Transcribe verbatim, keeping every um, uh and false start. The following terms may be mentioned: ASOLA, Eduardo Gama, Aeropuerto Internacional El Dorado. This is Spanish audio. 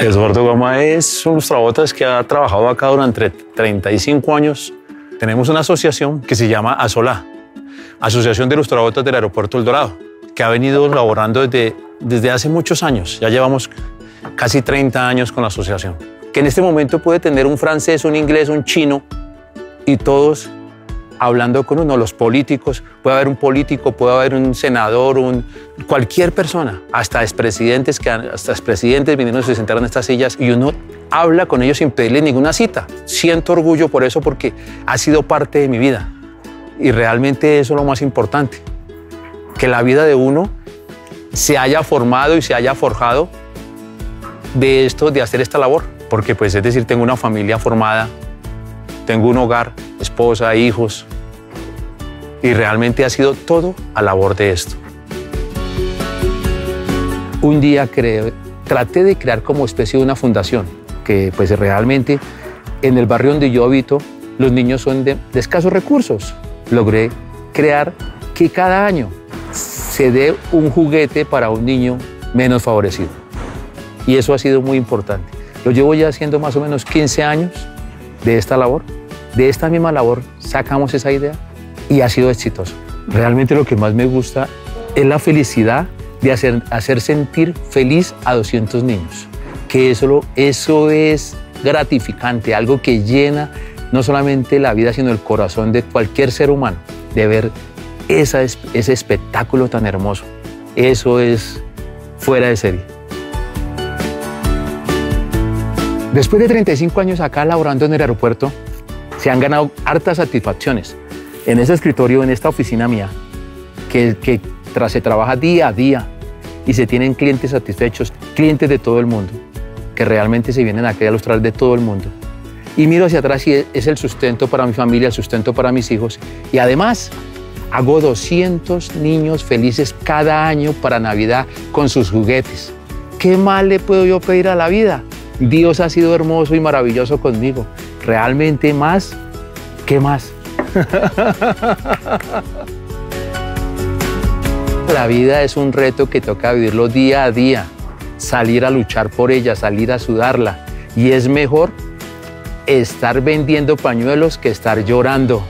Eduardo Gama es un lustrabotas que ha trabajado acá durante treinta y cinco años. Tenemos una asociación que se llama ASOLA, Asociación de Lustrabotas del Aeropuerto El Dorado, que ha venido laborando desde, desde hace muchos años. Ya llevamos casi treinta años con la asociación, que en este momento puede tener un francés, un inglés, un chino y todos hablando con uno, los políticos. Puede haber un político, puede haber un senador, un, cualquier persona, hasta expresidentes, que, hasta expresidentes vinieron y se sentaron en estas sillas y uno habla con ellos sin pedirle ninguna cita. Siento orgullo por eso porque ha sido parte de mi vida y realmente eso es lo más importante, que la vida de uno se haya formado y se haya forjado de esto, de hacer esta labor, porque pues es decir, tengo una familia formada, tengo un hogar, esposa, hijos, y realmente ha sido todo a labor de esto. Un día creé, traté de crear como especie de una fundación, que pues realmente en el barrio donde yo habito, los niños son de, de escasos recursos. Logré crear que cada año se dé un juguete para un niño menos favorecido. Y eso ha sido muy importante. Lo llevo ya haciendo más o menos quince años de esta labor. De esta misma labor sacamos esa idea y ha sido exitoso. Realmente lo que más me gusta es la felicidad de hacer, hacer sentir feliz a doscientos niños. Que eso, lo, eso es gratificante, algo que llena no solamente la vida, sino el corazón de cualquier ser humano, de ver esa, ese espectáculo tan hermoso. Eso es fuera de serie. Después de treinta y cinco años acá laborando en el aeropuerto, se han ganado hartas satisfacciones en ese escritorio, en esta oficina mía, que, que se trabaja día a día y se tienen clientes satisfechos, clientes de todo el mundo, que realmente se vienen aquí a ilustrar de todo el mundo. Y miro hacia atrás y es el sustento para mi familia, el sustento para mis hijos. Y además, hago doscientos niños felices cada año para Navidad con sus juguetes. ¿Qué más le puedo yo pedir a la vida? Dios ha sido hermoso y maravilloso conmigo. Realmente más, ¿qué más? La vida es un reto que toca vivirlo día a día, salir a luchar por ella, salir a sudarla. Y es mejor estar vendiendo pañuelos que estar llorando.